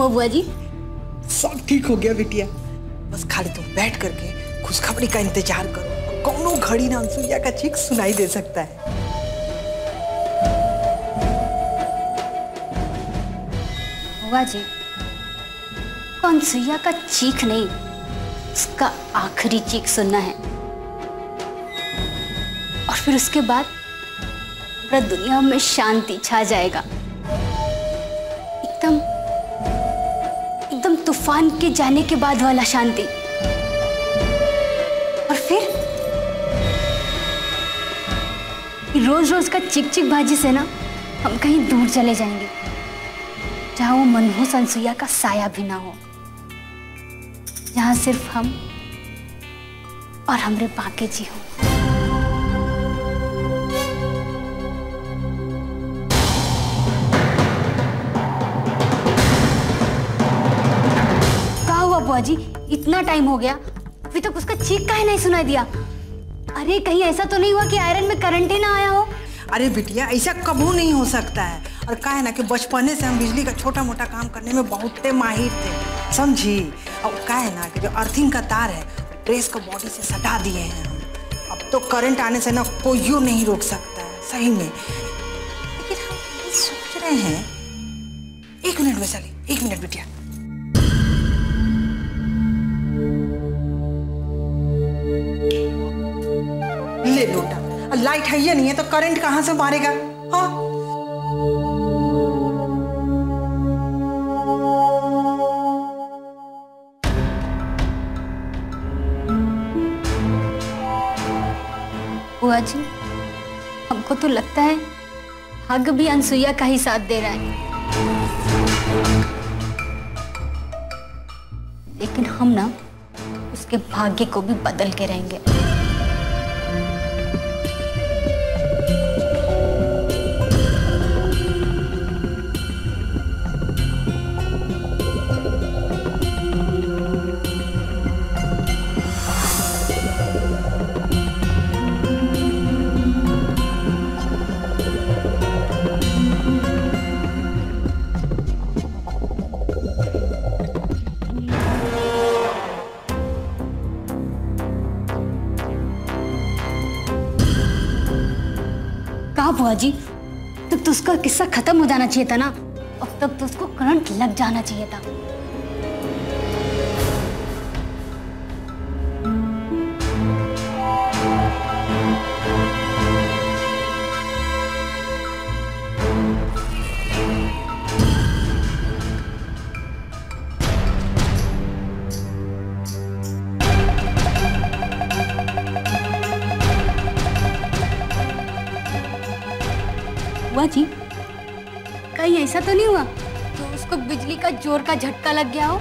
हुआ बुआ जी? सब ठीक हो गया बिटिया, बस खाली तुम बैठ करके खुशखबरी का इंतजार करो। कौनो घड़ी ना अनुसुईया का चीख सुनाई दे सकता है। बुआ जी, अनुसुईया का चीख नहीं, उसका आखिरी चीख सुनना है और फिर उसके बाद पूरा दुनिया में शांति छा जाएगा। एकदम तूफान के जाने के बाद वाला शांति। और फिर रोज रोज का चिक चिक भाजी से ना हम कहीं दूर चले जाएंगे, जहां वो मनहूस अनुसुईया का साया भी ना हो, जहां सिर्फ हम और हमरे बाके जी हो। बुआ जी, इतना टाइम हो गया, अभी तक उसका चीख काहे नहीं सुनाई दिया? अरे कहीं ऐसा तो नहीं हुआ कि आयरन में करंट ही ना आया हो? अरे बिटिया, ऐसा कभी नहीं हो सकता है। और का है ना कि बचपने से हम बिजली का छोटा मोटा काम करने में बहुत माहिर थे, समझी? और का है ना कि जो अर्थिंग का तार है ड्रेस को बॉडी से सटा दिए हैं हम। अब तो करंट आने से ना कोई यूँ नहीं रोक सकता है, सही में। लेकिन हम सोच रहे हैं, एक मिनट वैशाली, एक मिनट बिटिया। लोटा लाइट है या नहीं है तो करंट कहां से मारेगा? हाँ, बुआ जी, हमको तो लगता है हग भी अनुसुईया का ही साथ दे रहा है, लेकिन हम ना उसके भाग्य को भी बदल के रहेंगे। बुआ जी, तब तो उसका किस्सा खत्म हो जाना चाहिए था ना, अब तब तो उसको करंट लग जाना चाहिए था। जी, कहीं ऐसा तो नहीं हुआ तो उसको बिजली का जोर का झटका लग गया हो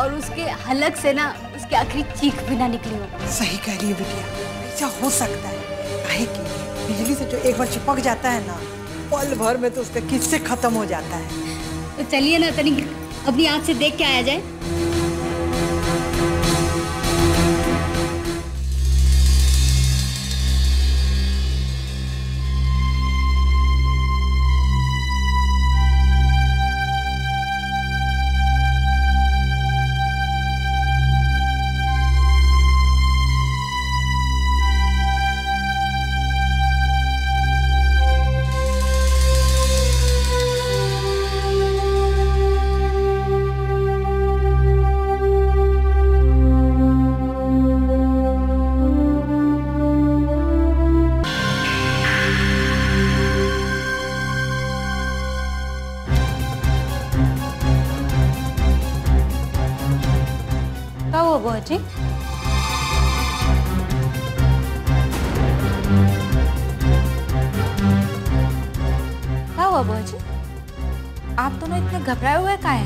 और उसके हलक से ना उसकी आखिरी चीख भी ना निकली हो? सही कह रही है बिटिया, ऐसा हो सकता है। काहे कि बिजली से जो एक बार चिपक जाता है ना, पल भर में तो उसका किस्से खत्म हो जाता है। तो चलिए ना, तनिक अपनी आंख से देख के आया जाए। जी, क्या हुआ बुआ जी? आप दोनों इतने घबराए हुए काहे हैं?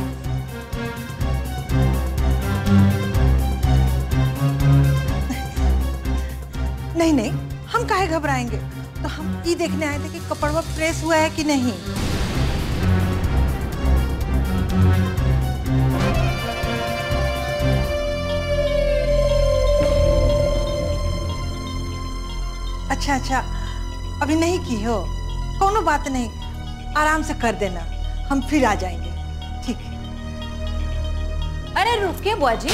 नहीं नहीं, हम काहे घबराएंगे, तो हम ये देखने आए थे कि कपड़वा प्रेस हुआ है कि नहीं। अच्छा, अभी नहीं की हो, कोनो बात नहीं, आराम से कर देना, हम फिर आ जाएंगे, ठीक है। अरे रुकिए बुआ जी,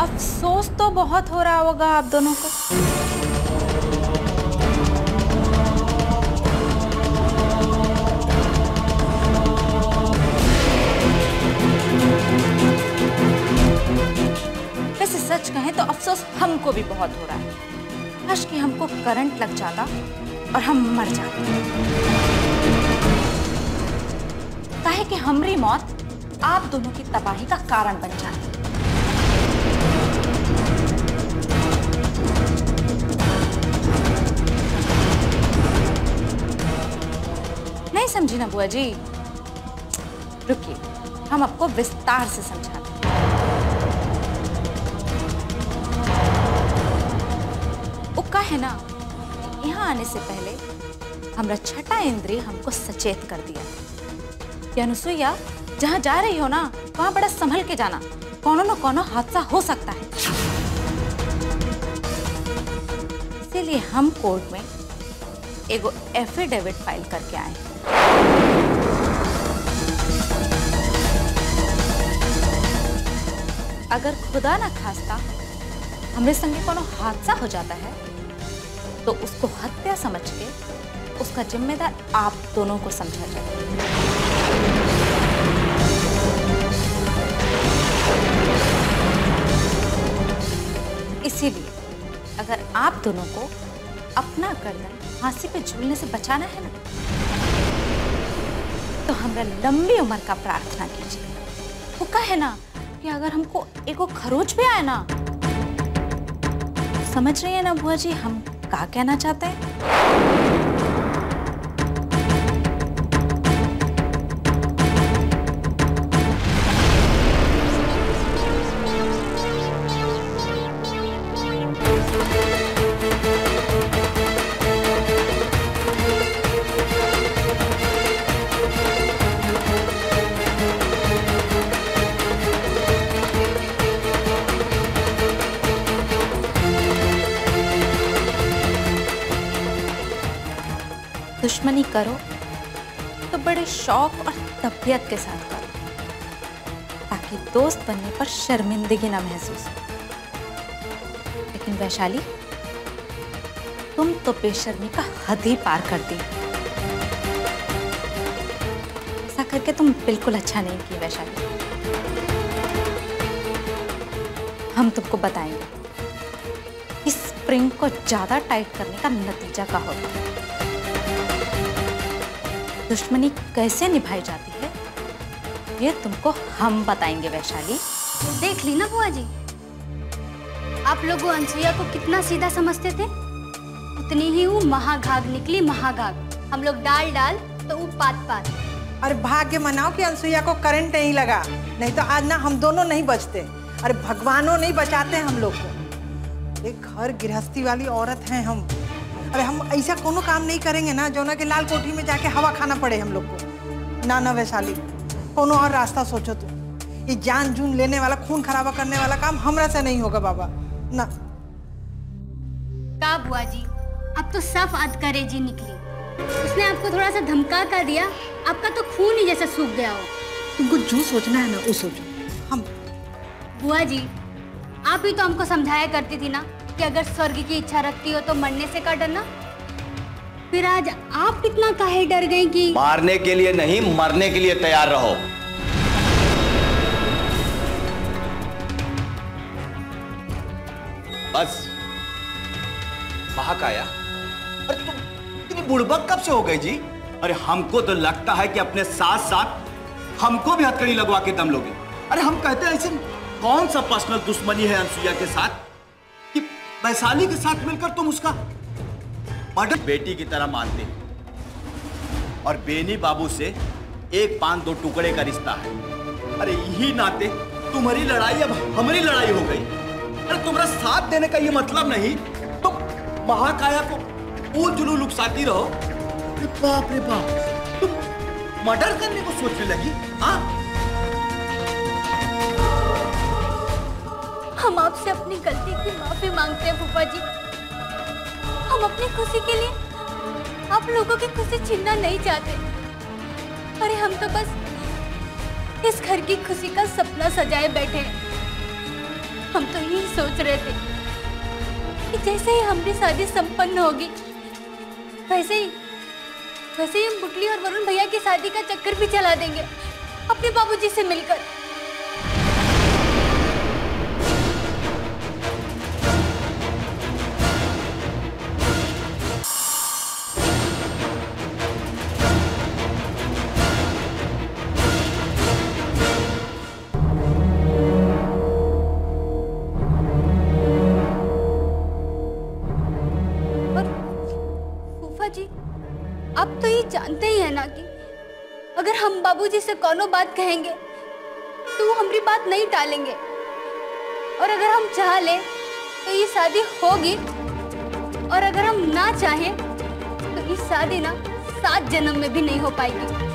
अफसोस तो बहुत हो रहा होगा आप दोनों को। सच कहें तो अफसोस हमको भी बहुत हो रहा है। काश कि हमको करंट लग जाता और हम मर जाते, काहे कि हमारी मौत आप दोनों की तबाही का कारण बन जाती। नहीं समझी ना बुआ जी? रुकिए, हम आपको विस्तार से समझाते। है ना, यहाँ आने से पहले हमारा छठा इंद्रिय हमको सचेत कर दिया कि अनुसुईया जहाँ जा रही हो ना, वहां बड़ा संभल के जाना, कोनो न कोनो हादसा हो सकता है। इसीलिए हम कोर्ट में एगो एफिडेविट फाइल करके आए हैं। अगर खुदा ना खास्ता हमरे संगे कोनो हादसा हो जाता है तो उसको हत्या समझ के उसका जिम्मेदार आप दोनों को समझा जाए। इसीलिए अगर आप दोनों को अपना गर्दन फांसी पे झूलने से बचाना है ना, तो हमरा लंबी उम्र का प्रार्थना कीजिए। वो कहा है ना कि अगर हमको एगो खरोच भी आए ना, समझ रही है ना बुआ जी हम क्या कहना चाहते हैं। दुश्मनी करो तो बड़े शौक और तबीयत के साथ करो, ताकि दोस्त बनने पर शर्मिंदगी ना महसूस हो। लेकिन वैशाली, तुम तो बेशर्मी का हद ही पार कर दी। ऐसा करके तुम बिल्कुल अच्छा नहीं की वैशाली। हम तुमको बताएंगे कि स्प्रिंग को ज्यादा टाइट करने का नतीजा क्या होता है, दुश्मनी कैसे निभाई जाती है, ये तुमको हम बताएंगे वैशाली। देख ली ना बुआ जी, आप लोग अनुसुईया को कितना सीधा समझते थे, उतनी ही वो महाघाग निकली। महाघाग हम लोग डाल डाल तो वो पात पात। अरे भाग्य मनाओ कि अनुसुईया को करंट नहीं लगा, नहीं तो आज ना हम दोनों नहीं बचते। अरे भगवानों नहीं बचाते हम लोग को। एक घर गृहस्थी वाली औरत है हम। अरे हम ऐसा कोनो काम नहीं करेंगे ना जोना के लाल कोठी में जाके हवा खाना पड़े हम लोग को। ना ना वैशाली, कोनो और रास्ता सोचो तुम। ये जान जून लेने वाला, खून खराबा करने वाला काम हमरा से नहीं होगा बाबा। ना का बुआ जी, अब तो साफ अधिकारी जी निकली। उसने आपको थोड़ा सा धमका कर दिया, आपका तो खून ही जैसा सूख गया हो। तुमको जो सोचना है ना वो सोचो। हम बुआ जी, आप भी तो हमको समझाया करती थी ना कि अगर स्वर्ग की इच्छा रखती हो तो मरने से का डरना। फिर आज आप कितना काहे डर गए कि मारने के लिए नहीं, मरने के लिए तैयार रहो। बस महाकाया, अरे तुम इतनी बुड़बक कब से हो गई जी? अरे हमको तो लगता है कि अपने साथ साथ हमको भी हथकड़ी लगवा के दम लोगे। अरे हम कहते हैं ऐसी कौन सा पर्सनल दुश्मनी है अनुसुईया के साथ, वैशाली के साथ मिलकर तुम उसका मर्डर बेटी की तरह मानते हो। और बेनी बाबू से एक पान दो टुकड़े का रिश्ता है। अरे यही नाते तुम्हारी लड़ाई अब हमारी लड़ाई हो गई। अरे तुम्हारा साथ देने का ये मतलब नहीं तुम महाकाया को पूल जुलूल उकसाती रहो। बाप रे बाप, तुम मर्डर करने को सोचने लगी? हाँ, हम आपसे अपनी गलती की माफी मांगते हैं फूफा जी। हम अपनी खुशी के लिए आप लोगों की खुशी छीनना नहीं चाहते। अरे हम तो बस इस घर की खुशी का सपना सजाए बैठे हैं। हम तो यही सोच रहे थे कि जैसे ही हमारी शादी संपन्न होगी वैसे ही हम बुटली और वरुण भैया की शादी का चक्कर भी चला देंगे अपने बाबूजी से मिलकर। जानते ही है ना कि अगर हम बाबूजी से कौनो बात कहेंगे तो वो हमारी बात नहीं टालेंगे, और अगर हम चाह लें तो ये शादी होगी, और अगर हम ना चाहें तो ये शादी ना 7 जन्म में भी नहीं हो पाएगी।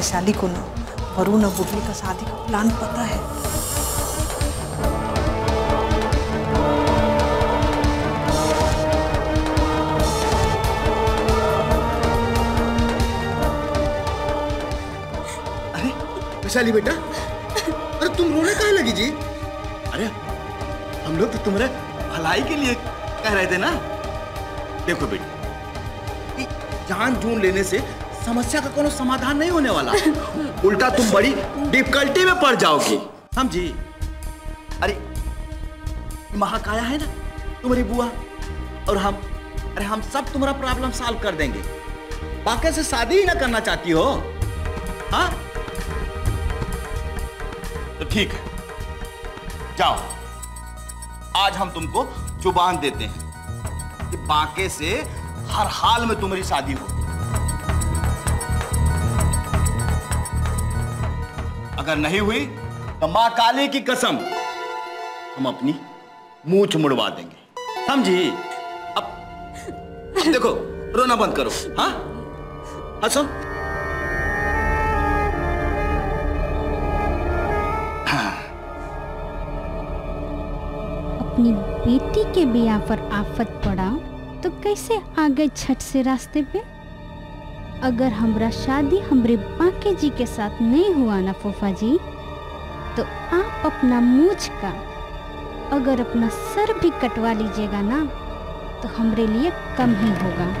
वैशाली को ना वरुण और बुटली का शादी का प्लान पता है। अरे वैशाली बेटा, अरे तुम रोने कहाँ लगी जी? अरे हम लोग तो तुम्हारे भलाई के लिए कह रहे थे ना। देखो बेटी, जान जून लेने से समस्या का कोई समाधान नहीं होने वाला, उल्टा तुम बड़ी डिफिकल्टी में पड़ जाओगी, समझी? अरे महाकाया है ना तुम्हारी बुआ, और हम सब तुम्हारा प्रॉब्लम सॉल्व कर देंगे। वाकई से शादी ही ना करना चाहती हो? हाँ तो ठीक है, जाओ। आज हम तुमको जुबान देते हैं कि वाकई से हर हाल में तुम्हारी शादी हो। अगर नहीं हुई तो मां काली की कसम हम अपनी मूंछ मुड़वा देंगे, समझी? अब देखो, रोना बंद करो। हाँ हंसो। हाँ। अपनी बेटी के ब्याह पर आफत पड़ा तो कैसे आ गए छठ से रास्ते पे? अगर हमरा शादी हमरे बाके जी के साथ नहीं हुआ ना फूफा जी, तो आप अपना मूछ का अगर अपना सर भी कटवा लीजिएगा ना तो हमरे लिए कम ही होगा।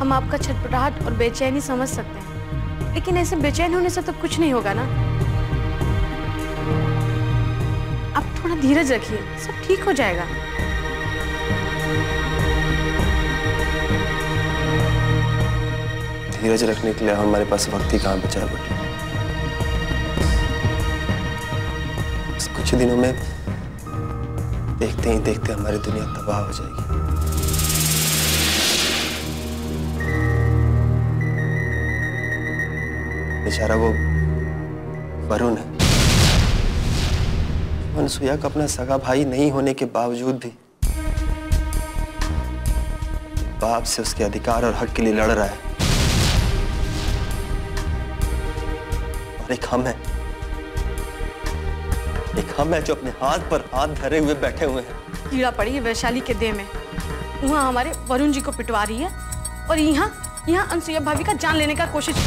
हम आपका छटपटाहट और बेचैनी समझ सकते हैं, लेकिन ऐसे बेचैन होने से तो कुछ नहीं होगा ना। आप थोड़ा धीरज रखिए, सब ठीक हो जाएगा। धीरज रखने के लिए हमारे पास वक्त ही कहाँ बचा है? कुछ दिनों में देखते ही देखते हमारी दुनिया तबाह हो जाएगी। बेचारा वो वरुण है, अनसुया का अपना सगा भाई नहीं होने के बावजूद भी बाप से उसके अधिकार और हक के लिए लड़ रहा है। और एक हम है जो अपने हाथ पर हाथ धरे हुए बैठे हुए हैं। कीड़ा पड़ी है वैशाली के देह में, वहाँ हमारे वरुण जी को पिटवा रही है और यहाँ अनसुया भाभी का जान लेने का कोशिश।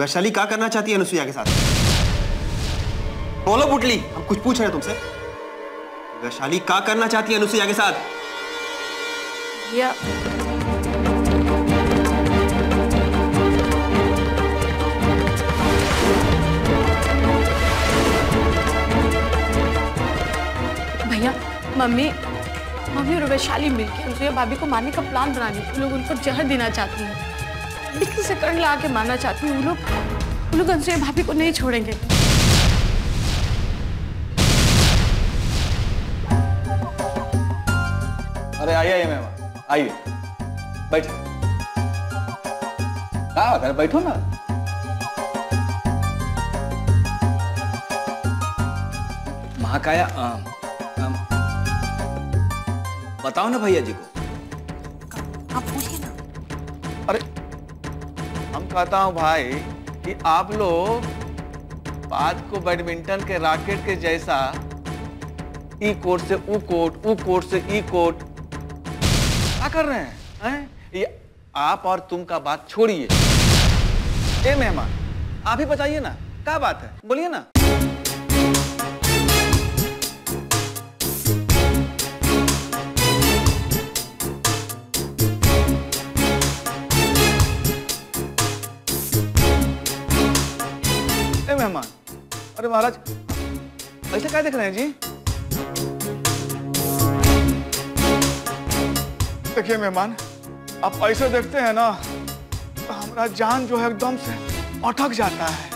वैशाली क्या करना चाहती है अनुसुईया के साथ? बोलो पुटली, हम कुछ पूछ रहे हैं तुमसे। वैशाली क्या करना चाहती है अनुसुईया के साथ? या भैया, मम्मी और वैशाली मिलकर अनुसुईया भाभी को मारने का प्लान बना रही है। लोग उनको जहर देना चाहती हैं, बिल्कुल से करंट लगा के मारना चाहती हैं। वो लोग अनुसुईया भाभी को नहीं छोड़ेंगे। अरे आइए मैम, आइए बैठो। हाँ बैठो ना। महाकाया, बताओ ना भैया जी को। आप पूछिए ना। अरे हम कहता हूँ भाई कि आप लोग बात को बैडमिंटन के रैकेट के जैसा ई कोर्ट से ऊ कोर्ट से ई कोर्ट क्या कर रहे हैं, ये आप और तुम का बात छोड़िए। ए मेहमान, आप ही बताइए ना क्या बात है, बोलिए ना। मेहमान, अरे महाराज ऐसे क्या देख रहे हैं जी? देखिए मेहमान, आप ऐसे देखते हैं ना तो हमारा जान जो है एकदम से अटक जाता है।